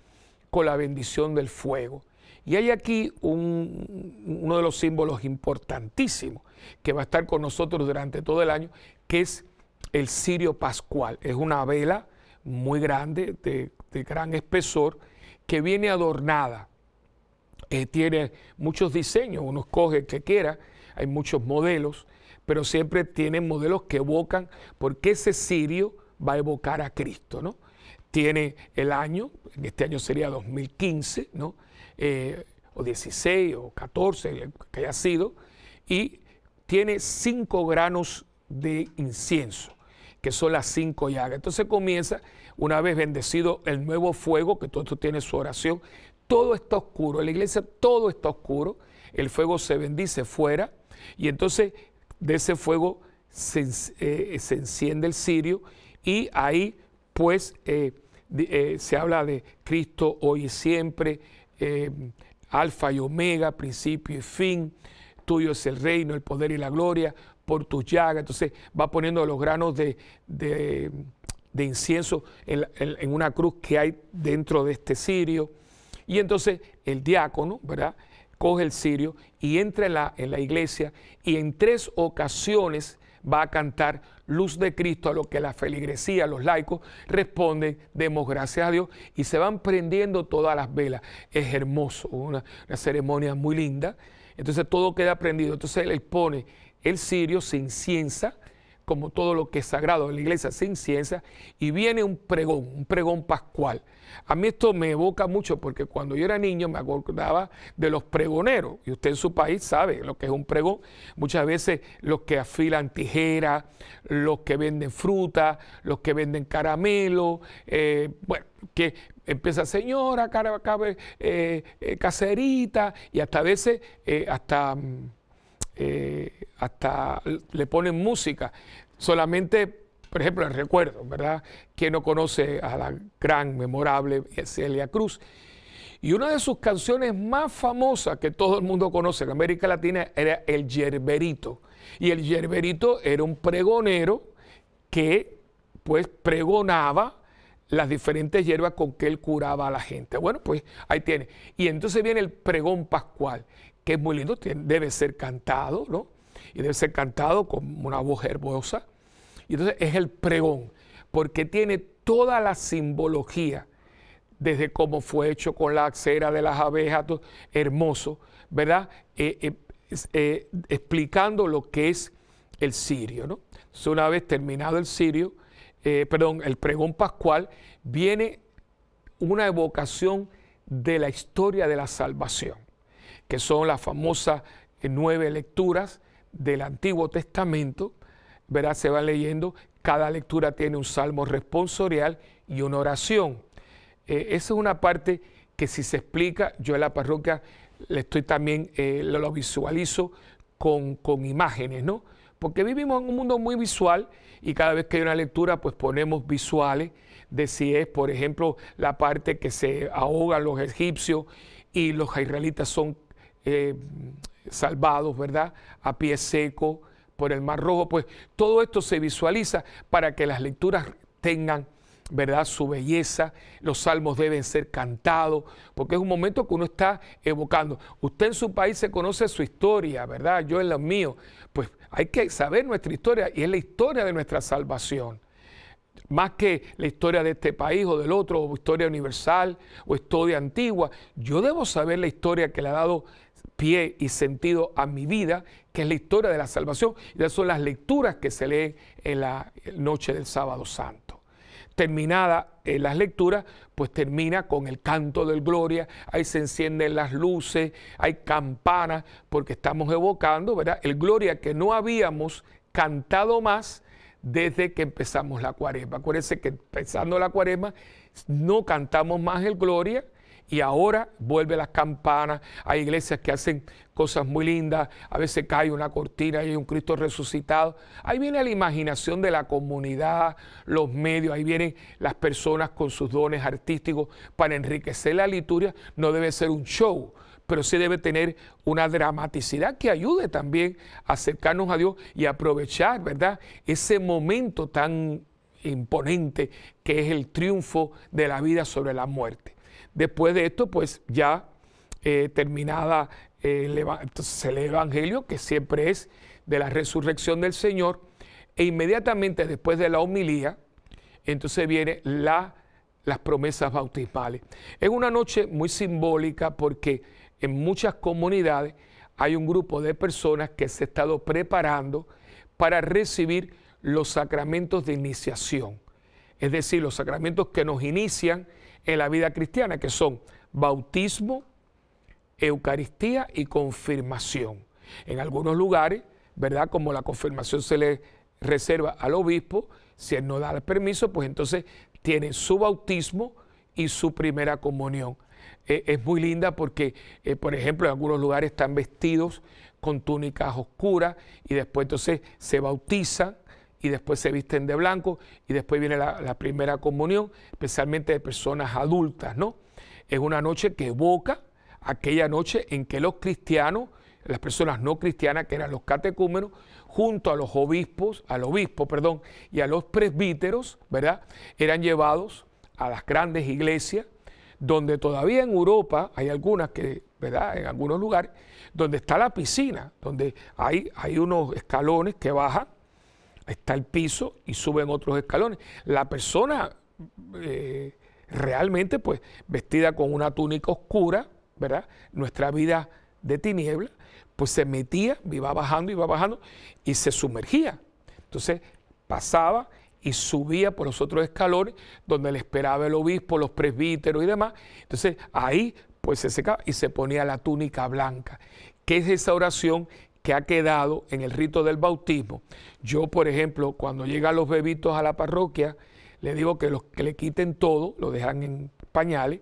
con la bendición del fuego. Y hay aquí un, uno de los símbolos importantísimos que va a estar con nosotros durante todo el año, que es el cirio pascual. Es una vela muy grande, de, de gran espesor, que viene adornada. Eh, tiene muchos diseños, uno escoge el que quiera, hay muchos modelos, pero siempre tienen modelos que evocan, porque ese cirio va a evocar a Cristo, ¿no? Tiene el año, este año sería dos mil quince, ¿no? Eh, o dieciséis, o catorce, que haya sido, y tiene cinco granos de incienso, que son las cinco llagas. Entonces comienza, una vez bendecido el nuevo fuego, que todo esto tiene su oración, todo está oscuro, en la iglesia todo está oscuro, el fuego se bendice fuera, y entonces de ese fuego se, eh, se enciende el cirio, y ahí pues eh, de, eh, se habla de Cristo hoy y siempre, eh, alfa y omega, principio y fin, tuyo es el reino, el poder y la gloria, por tus llagas. Entonces va poniendo los granos de, de, de incienso en, en, en una cruz que hay dentro de este cirio, y entonces el diácono, ¿verdad?, coge el cirio y entra en la, en la iglesia, y en tres ocasiones va a cantar Luz de Cristo, a lo que la feligresía, los laicos responden, demos gracias a Dios, y se van prendiendo todas las velas. Es hermoso, una, una ceremonia muy linda. Entonces todo queda prendido, entonces él pone el cirio, se inciensa, como todo lo que es sagrado en la iglesia se inciensa, y viene un pregón, un pregón pascual. A mí esto me evoca mucho porque cuando yo era niño me acordaba de los pregoneros, y usted en su país sabe lo que es un pregón. Muchas veces los que afilan tijeras, los que venden fruta, los que venden caramelo, eh, bueno, que empieza señora, cara, cara, eh, eh, caserita, y hasta a veces, eh, hasta... Eh, hasta le ponen música, solamente, por ejemplo, el recuerdo, ¿verdad? Quien no conoce a la gran, memorable Celia Cruz, y una de sus canciones más famosas que todo el mundo conoce en América Latina era El Yerberito, y el Yerberito era un pregonero que pues pregonaba las diferentes hierbas con que él curaba a la gente. Bueno, pues ahí tiene, y entonces viene el pregón pascual, que es muy lindo, debe ser cantado, ¿no? Y debe ser cantado con una voz hermosa. Y entonces es el pregón, porque tiene toda la simbología, desde cómo fue hecho con la cera de las abejas, todo, hermoso, ¿verdad? Eh, eh, eh, explicando lo que es el cirio, ¿no? Entonces, una vez terminado el cirio, eh, perdón, el pregón pascual, viene una evocación de la historia de la salvación, que son las famosas eh, nueve lecturas del Antiguo Testamento, ¿verdad? Se va leyendo, cada lectura tiene un salmo responsorial y una oración. Eh, esa es una parte que, si se explica, yo en la parroquia le estoy también, eh, lo, lo visualizo con, con imágenes, ¿no? Porque vivimos en un mundo muy visual y cada vez que hay una lectura, pues ponemos visuales de si es, por ejemplo, la parte que se ahogan los egipcios y los israelitas son eh, salvados, ¿verdad? A pie seco por el Mar Rojo. Pues todo esto se visualiza para que las lecturas tengan, ¿verdad?, su belleza. Los salmos deben ser cantados, porque es un momento que uno está evocando. Usted en su país se conoce su historia, ¿verdad? Yo en los míos, pues hay que saber nuestra historia, y es la historia de nuestra salvación. Más que la historia de este país o del otro, o historia universal, o historia antigua, yo debo saber la historia que le ha dado pie y sentido a mi vida, que es la historia de la salvación. Y esas son las lecturas que se leen en la noche del Sábado Santo. Terminada eh, las lecturas, pues termina con el canto del Gloria. Ahí se encienden las luces, hay campanas, porque estamos evocando, ¿verdad?, el Gloria que no habíamos cantado más desde que empezamos la Cuaresma. Acuérdense que empezando la Cuaresma no cantamos más el Gloria, y ahora vuelve las campanas. Hay iglesias que hacen cosas muy lindas, a veces cae una cortina y hay un Cristo resucitado. Ahí viene la imaginación de la comunidad, los medios, ahí vienen las personas con sus dones artísticos para enriquecer la liturgia. No debe ser un show, pero sí debe tener una dramaticidad que ayude también a acercarnos a Dios y aprovechar, ¿verdad?, ese momento tan imponente que es el triunfo de la vida sobre la muerte. Después de esto, pues ya eh, terminada, eh, el entonces el Evangelio, que siempre es de la resurrección del Señor, e inmediatamente después de la homilía, entonces viene la, las promesas bautismales. Es una noche muy simbólica, porque en muchas comunidades hay un grupo de personas que se ha estado preparando para recibir los sacramentos de iniciación, es decir, los sacramentos que nos inician en la vida cristiana, que son bautismo, Eucaristía y confirmación. En algunos lugares, ¿verdad?, como la confirmación se le reserva al obispo, si él no da el permiso, pues entonces tiene su bautismo y su primera comunión. Eh, es muy linda porque, eh, por ejemplo, en algunos lugares están vestidos con túnicas oscuras y después entonces se bautizan, y después se visten de blanco, y después viene la, la primera comunión, especialmente de personas adultas, ¿no? Es una noche que evoca aquella noche en que los cristianos, las personas no cristianas, que eran los catecúmenos, junto a los obispos, al obispo, perdón, y a los presbíteros, ¿verdad?, eran llevados a las grandes iglesias, donde todavía en Europa hay algunas que, ¿verdad?, en algunos lugares, donde está la piscina, donde hay, hay unos escalones que bajan, está el piso y suben otros escalones. La persona eh, realmente, pues, vestida con una túnica oscura, ¿verdad?, nuestra vida de tiniebla, pues se metía, iba bajando, iba bajando y se sumergía. Entonces pasaba y subía por los otros escalones donde le esperaba el obispo, los presbíteros y demás. Entonces ahí, pues, se secaba y se ponía la túnica blanca, que es esa oración que ha quedado en el rito del bautismo. Yo, por ejemplo, cuando llegan los bebitos a la parroquia, le digo que, los, que le quiten todo, lo dejan en pañales,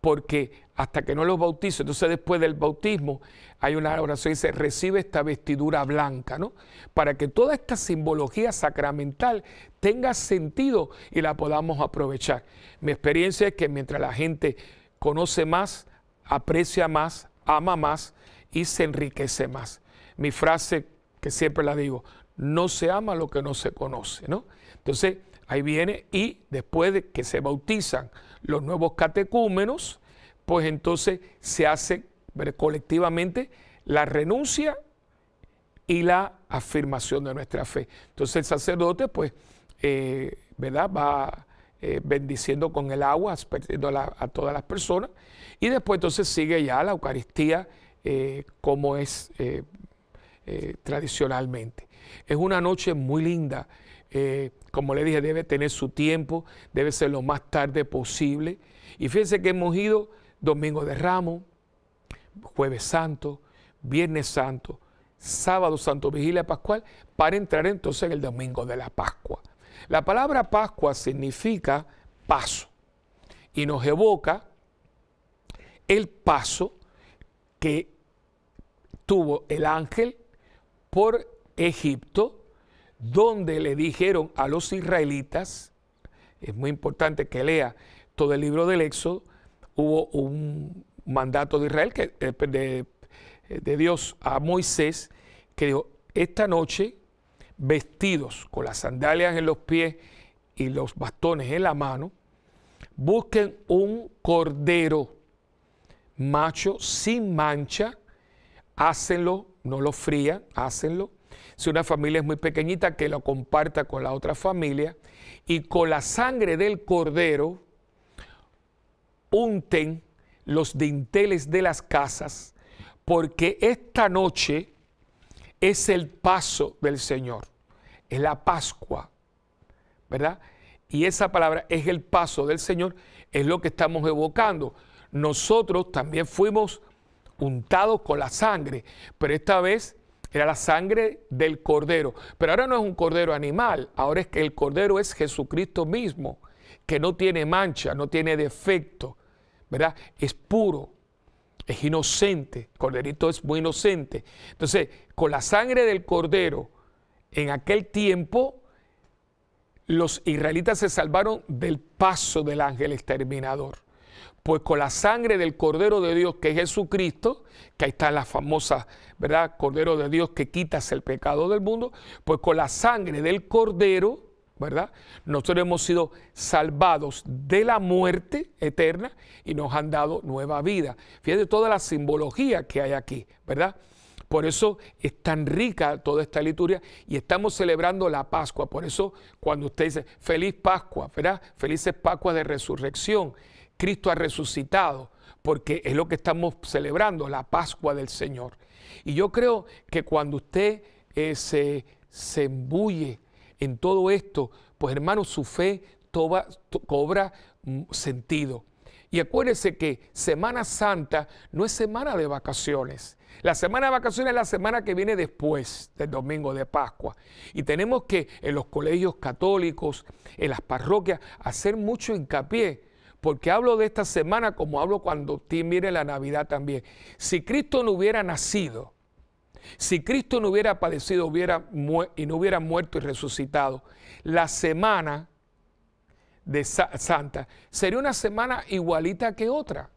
porque hasta que no los bautizo, entonces después del bautismo hay una oración que dice, recibe esta vestidura blanca, ¿no?, para que toda esta simbología sacramental tenga sentido y la podamos aprovechar. Mi experiencia es que mientras la gente conoce más, aprecia más, ama más y se enriquece más. Mi frase, que siempre la digo, no se ama lo que no se conoce, ¿no? Entonces, ahí viene, y después de que se bautizan los nuevos catecúmenos, pues entonces se hace colectivamente la renuncia y la afirmación de nuestra fe. Entonces el sacerdote, pues, eh, ¿verdad? Va eh, bendiciendo con el agua, aspergiendo a, a todas las personas, y después entonces sigue ya la Eucaristía eh, como es eh, eh, tradicionalmente. Es una noche muy linda. Eh, como le dije, debe tener su tiempo, debe ser lo más tarde posible. Y fíjense que hemos ido Domingo de Ramos, Jueves Santo, Viernes Santo, Sábado Santo, Vigilia Pascual, para entrar entonces en el Domingo de la Pascua. La palabra Pascua significa paso y nos evoca el paso que tuvo el ángel por Egipto, donde le dijeron a los israelitas, es muy importante que lea todo el libro del Éxodo, hubo un mandato de Israel, que, de, de Dios a Moisés, que dijo, esta noche, vestidos con las sandalias en los pies y los bastones en la mano, busquen un cordero macho sin mancha, hácenlo, no lo frían, hácenlo. Si una familia es muy pequeñita, que lo comparta con la otra familia, y con la sangre del cordero unten los dinteles de las casas, porque esta noche es el paso del Señor, es la Pascua, ¿verdad? Y esa palabra es el paso del Señor, es lo que estamos evocando. Nosotros también fuimos untados con la sangre, pero esta vez era la sangre del cordero. Pero ahora no es un cordero animal, ahora es que el cordero es Jesucristo mismo, que no tiene mancha, no tiene defecto, ¿verdad? Es puro, es inocente, el corderito es muy inocente. Entonces, con la sangre del cordero, en aquel tiempo, los israelitas se salvaron del paso del ángel exterminador. Pues con la sangre del Cordero de Dios, que es Jesucristo, que ahí está la famosa, ¿verdad? Cordero de Dios que quitas el pecado del mundo, pues con la sangre del Cordero, ¿verdad? Nosotros hemos sido salvados de la muerte eterna y nos han dado nueva vida. Fíjate toda la simbología que hay aquí, ¿verdad? Por eso es tan rica toda esta liturgia y estamos celebrando la Pascua. Por eso cuando usted dice, feliz Pascua, ¿verdad? Felices Pascuas de Resurrección. Cristo ha resucitado, porque es lo que estamos celebrando, la Pascua del Señor. Y yo creo que cuando usted eh, se, se embulle en todo esto, pues hermano, su fe toba, to, cobra sentido. Y acuérdese que Semana Santa no es semana de vacaciones. La semana de vacaciones es la semana que viene después del Domingo de Pascua. Y tenemos que en los colegios católicos, en las parroquias, hacer mucho hincapié. Porque hablo de esta semana como hablo cuando usted mire la Navidad también. Si Cristo no hubiera nacido, si Cristo no hubiera padecido hubiera y no hubiera muerto y resucitado, la semana de Sa Santa sería una semana igualita que otra.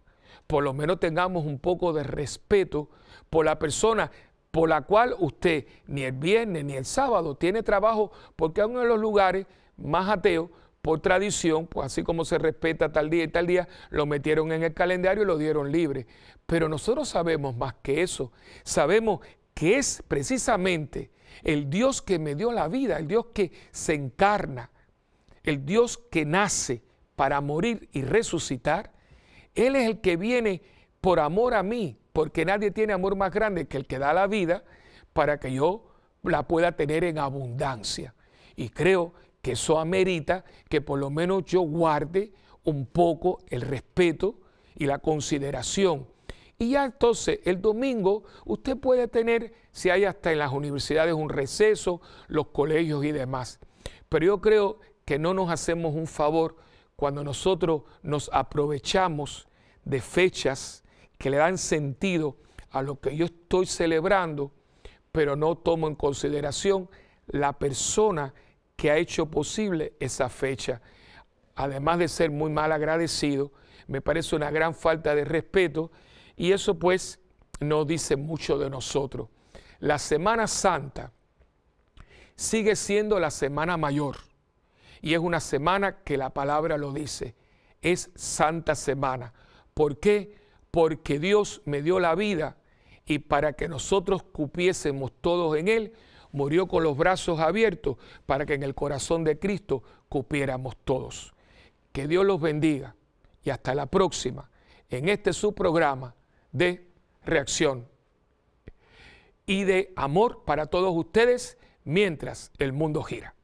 Por lo menos tengamos un poco de respeto por la persona por la cual usted ni el viernes ni el sábado tiene trabajo, porque aún en los lugares más ateos, por tradición, pues así como se respeta tal día y tal día, lo metieron en el calendario y lo dieron libre. Pero nosotros sabemos más que eso. Sabemos que es precisamente el Dios que me dio la vida, el Dios que se encarna, el Dios que nace para morir y resucitar. Él es el que viene por amor a mí, porque nadie tiene amor más grande que el que da la vida para que yo la pueda tener en abundancia. Y creo que que eso amerita que por lo menos yo guarde un poco el respeto y la consideración. Y ya entonces el domingo usted puede tener, si hay hasta en las universidades un receso, los colegios y demás. Pero yo creo que no nos hacemos un favor cuando nosotros nos aprovechamos de fechas que le dan sentido a lo que yo estoy celebrando, pero no tomo en consideración la persona que ha hecho posible esa fecha. Además de ser muy mal agradecido, me parece una gran falta de respeto y eso pues no dice mucho de nosotros. La Semana Santa sigue siendo la Semana Mayor y es una semana que la palabra lo dice, es Santa Semana. ¿Por qué? Porque Dios me dio la vida y para que nosotros cupiésemos todos en él, murió con los brazos abiertos para que en el corazón de Cristo cupiéramos todos. Que Dios los bendiga y hasta la próxima en este su programa de reacción y de amor para todos ustedes mientras el mundo gira.